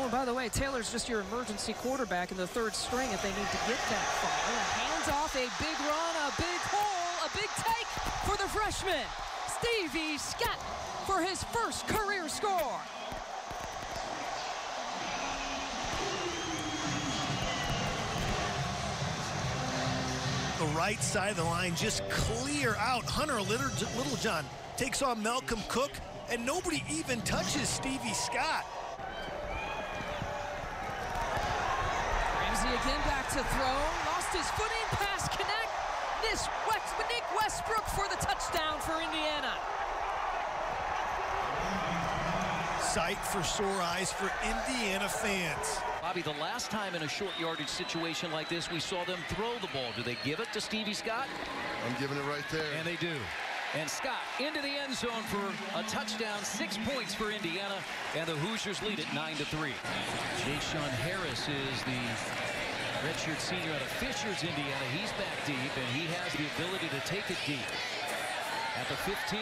Oh, and by the way, Taylor's just your emergency quarterback in the third string if they need to get that far. Hands off, a big run, a big hole, a big take for the freshman, Stevie Scott, for his first career score. The right side of the line just clear out. Hunter Littlejohn takes on Malcolm Cook, and nobody even touches Stevie Scott. Ramsey again back to throw, lost his footing, pass connect. This Nick Westbrook for the touchdown for Indiana. Sight for sore eyes for Indiana fans. Bobby, the last time in a short yardage situation like this, we saw them throw the ball. Do they give it to Stevie Scott? I'm giving it right there. And they do. And Scott into the end zone for a touchdown, 6 points for Indiana, and the Hoosiers lead at 9-3. Jayshon Harris is the redshirt senior out of Fishers, Indiana. He's back deep, and he has the ability to take it deep at the 15.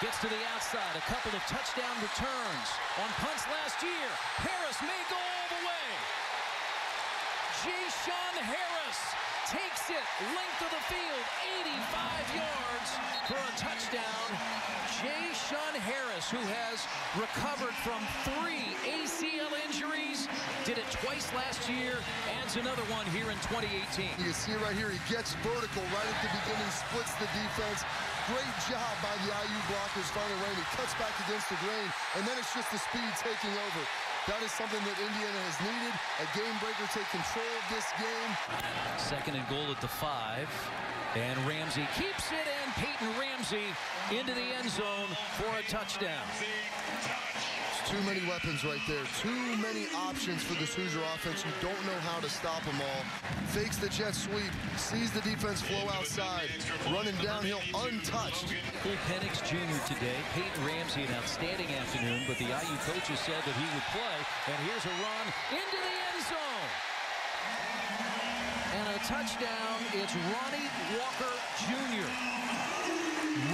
Gets to the outside, a couple of touchdown returns on punts last year. Harris may go all the way. Jayshon Harris takes it length of the field, 85 yards for a touchdown. Jayshon Harris, who has recovered from 3 ACL injuries, did it twice last year, adds another one here in 2018. You see it right here, he gets vertical right at the beginning, splits the defense. Great job by the IU blockers finding Rainey. Cuts back against the grain, and then it's just the speed taking over. That is something that Indiana has needed. A game breaker take control of this game. Second and goal at the 5. And Ramsey keeps it in. Peyton Ramsey into the end zone for a touchdown. It's too many weapons right there. Too many options for this Hoosier offense. You don't know how to stop them all. Fakes the jet sweep. Sees the defense flow outside. Running downhill untouched. Cole Penix Jr. today. Peyton Ramsey, an outstanding afternoon, but the IU coaches said that he would play. And here's a run into the end zone. And a touchdown. It's Ronnie Walker Jr.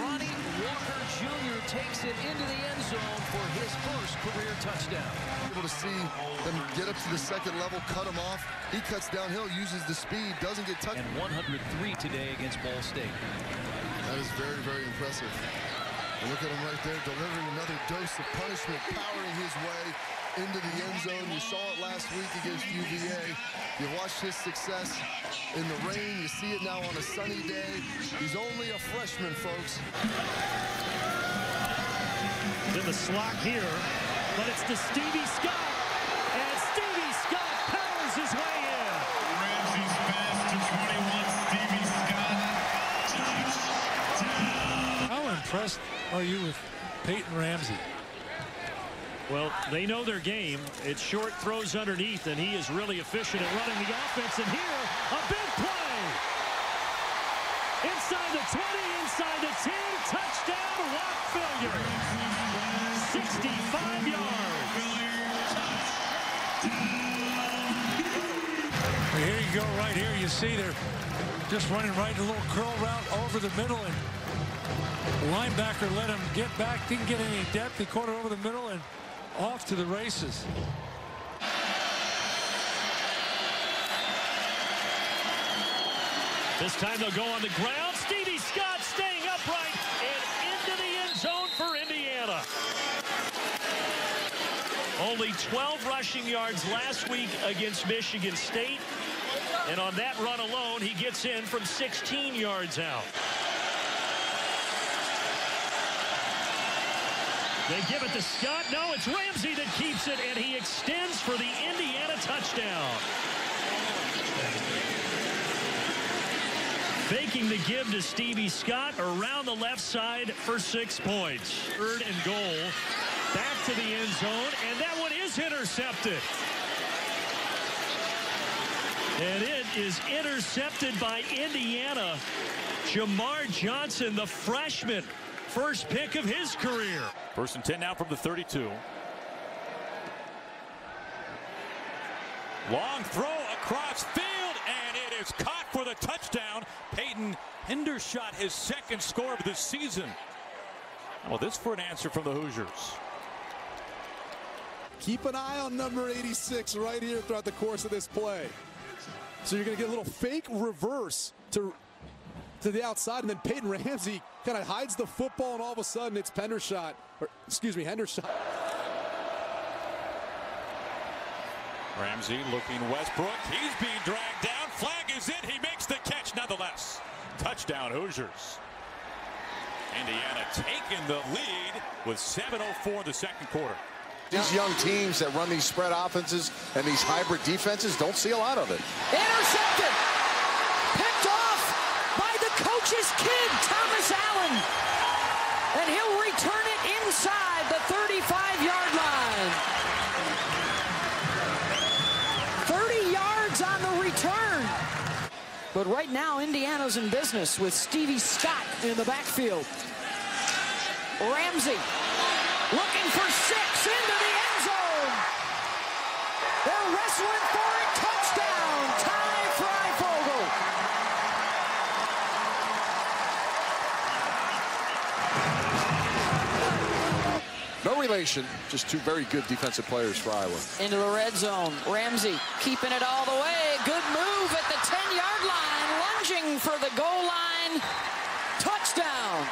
Ronnie Walker Jr. takes it into the end zone for his first career touchdown. Able to see them get up to the second level, cut him off. He cuts downhill, uses the speed, doesn't get touched. And 103 today against Ball State. That is very, very impressive. And look at him right there, delivering another dose of punishment, powering his way into the end zone. You saw it last week against UVA. You watched his success in the rain. You see it now on a sunny day. He's only a freshman, folks. To the slot here, but it's to Stevie Scott. And Stevie Scott powers his way in. Ramsey's fast to 21, Stevie Scott. How impressed are you with Peyton Ramsey? Well, they know their game. It's short throws underneath, and he is really efficient at running the offense. And here, a big play. Inside the 20, inside the 10, touchdown, walk failure. 65 yards. Well, here you go right here. You see they're just running right, a little curl route over the middle. And linebacker let him get back, didn't get any depth. He caught it over the middle and off to the races. This time they'll go on the ground. Stevie Scott staying upright and into the end zone for Indiana. Only 12 rushing yards last week against Michigan State. And on that run alone, he gets in from 16 yards out. They give it to Scott. No, it's Ramsey that keeps it, and he extends for the Indiana touchdown. Faking the give to Stevie Scott around the left side for 6 points. Third and goal. Back to the end zone, and that one is intercepted. And it is intercepted by Indiana. Jamar Johnson, the freshman. First pick of his career. First and 10 now from the 32. Long throw across field, and it is caught for the touchdown. Peyton Hendershot, his second score of the season. Well, this for an answer from the Hoosiers. Keep an eye on number 86 right here throughout the course of this play. So you're going to get a little fake reverse to the outside, and then Peyton Ramsey kind of hides the football, and all of a sudden it's Pendershot, or excuse me, Hendershot. Ramsey looking Westbrook. He's being dragged down. Flag is in. He makes the catch nonetheless. Touchdown Hoosiers. Indiana taking the lead with 7:04 the second quarter. These young teams that run these spread offenses and these hybrid defenses don't see a lot of it. Intercepted. Picked off by the coach's kid, Thomas Allen. And he'll return it inside the 35-yard line. 30 yards on the return. But right now, Indiana's in business with Stevie Scott in the backfield. Ramsey looking for six into the end zone. They're wrestling for it. Touchdown, Ty Fryfogle. No relation, just two very good defensive players for Iowa. Into the red zone, Ramsey keeping it all the way. Good move at the 10-yard line, lunging for the goal line. Touchdown.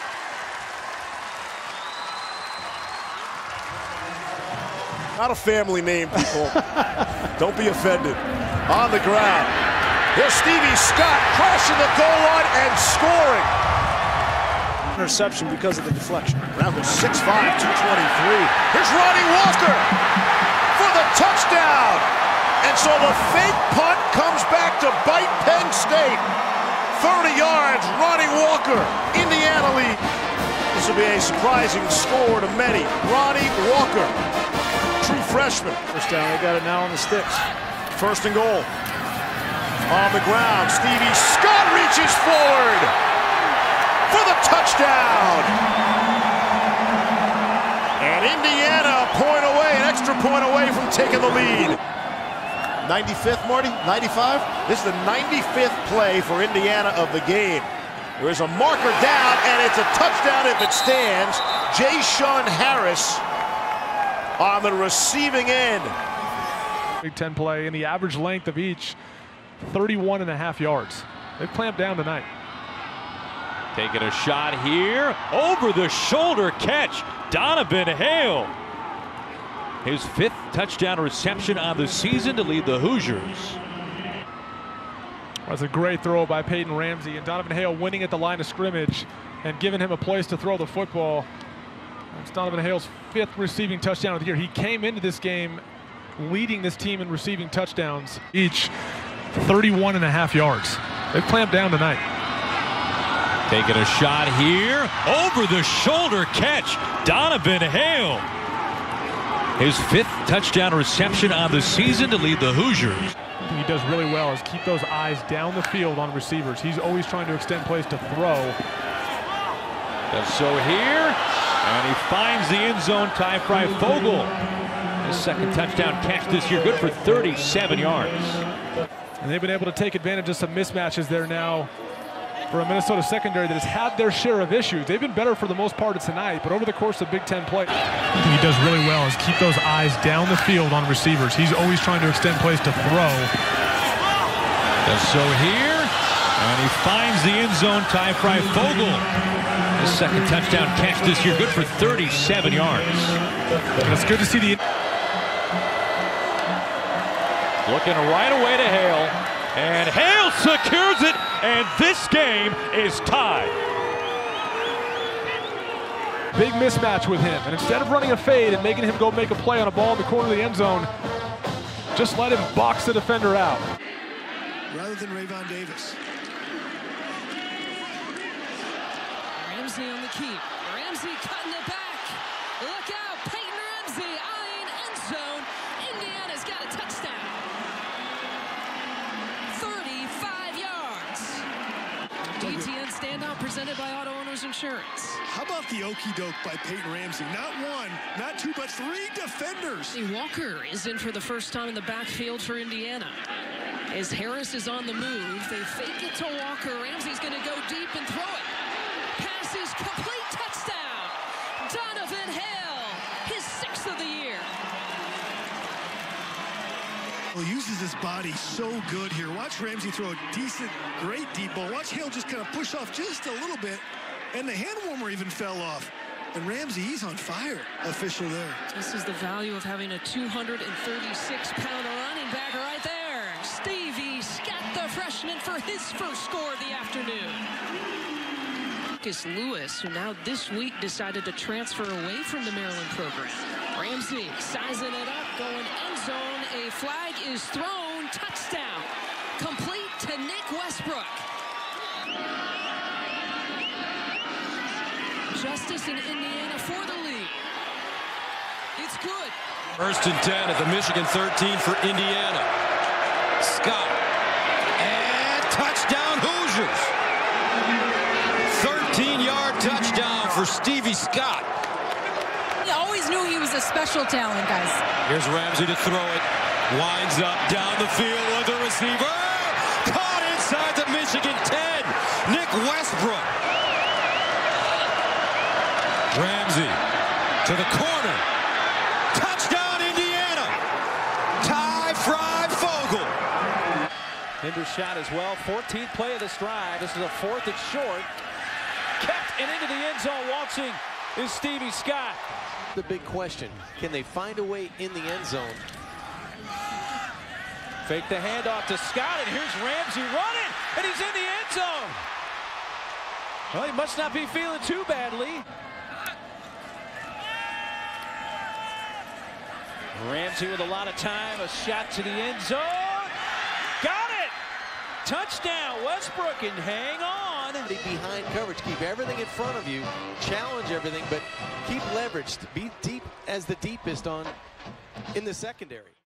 Not a family name, people. Don't be offended. On the ground. Here's Stevie Scott crossing the goal line and scoring. Interception because of the deflection. That was 6'5", 223. Here's Ronnie Walker for the touchdown. And so the fake punt comes back to bite Penn State. 30 yards, Ronnie Walker, Indiana lead. This will be a surprising score to many. Ronnie Walker. True freshman. First down, they got it now on the sticks. First and goal. On the ground, Stevie Scott reaches forward for the touchdown. And Indiana a point away, an extra point away from taking the lead. 95th, Marty, 95? This is the 95th play for Indiana of the game. There's a marker down, and it's a touchdown if it stands. Jayshon Harris on the receiving end. Big Ten play in the average length of each, 31 and a half yards. They've clamped down tonight. Taking a shot here, over the shoulder catch, Donovan Hale. His fifth touchdown reception on the season to lead the Hoosiers. That's a great throw by Peyton Ramsey, and Donovan Hale winning at the line of scrimmage and giving him a place to throw the football. It's Donovan Hale's fifth receiving touchdown of the year. He came into this game leading this team in receiving touchdowns, each 31 and a half yards. They've clamped down tonight. Taking a shot here. Over the shoulder catch, Donovan Hale. His fifth touchdown reception on the season to lead the Hoosiers. He does really well is keep those eyes down the field on receivers. He's always trying to extend plays to throw. And so here, and he finds the end zone, Ty Fryfogle. His second touchdown catch this year, good for 37 yards. And they've been able to take advantage of some mismatches there now for a Minnesota secondary that has had their share of issues. They've been better for the most part of tonight, but over the course of Big Ten play, he does really well is keep those eyes down the field on receivers. He's always trying to extend plays to throw. And so here, and he finds the end zone, Ty Fryfogle. His second touchdown catch this year, good for 37 yards. And it's good to see the... Looking right away to Hale, and Hale secures it, and this game is tied. Big mismatch with him, and instead of running a fade and making him go make a play on a ball in the corner of the end zone, just let him box the defender out. Rather than Rayvon Davis. Ramsey on the keep. Ramsey cutting it back. Look out, Peyton Ramsey eyeing end zone. Indiana's got a touchdown. 35 yards. DTN standout presented by Auto Owners Insurance. How about the okie doke by Peyton Ramsey? Not one, not two, but three defenders. Walker is in for the first time in the backfield for Indiana. As Harris is on the move, they fake it to Walker. Ramsey's going to go deep and throw it. Complete touchdown, Donovan Hale, his sixth of the year. Well, he uses his body so good here. Watch Ramsey throw a decent, great deep ball. Watch Hale just kind of push off just a little bit, and the hand warmer even fell off. And Ramsey, he's on fire. Official there. This is the value of having a 236-pound running back right there. Stevie Scott, the freshman, for his first score of the afternoon. Lucas Lewis, who now this week decided to transfer away from the Maryland program. Ramsey sizing it up, going end zone. A flag is thrown. Touchdown. Complete to Nick Westbrook. Justice in Indiana for the lead. It's good. First and 10 at the Michigan 13 for Indiana. Scott. And touchdown Hoosiers. 13-yard touchdown for Stevie Scott. I always knew he was a special talent, guys. Here's Ramsey to throw it. Winds up down the field with the receiver. Caught inside the Michigan 10. Nick Westbrook. Ramsey to the corner. Touchdown, Indiana. Ty Fryfogle. Hendershot as well. 14th play of this drive. This is a fourth and short. Kept and into the end zone. Watching is Stevie Scott. The big question, can they find a way in the end zone? Fake the handoff to Scott, and here's Ramsey running, and he's in the end zone. Well, he must not be feeling too badly. Ramsey with a lot of time, a shot to the end zone. Got it! Touchdown, Westbrook, and hang on. Behind coverage, keep everything in front of you, challenge everything, but keep leveraged. Be deep as the deepest in the secondary.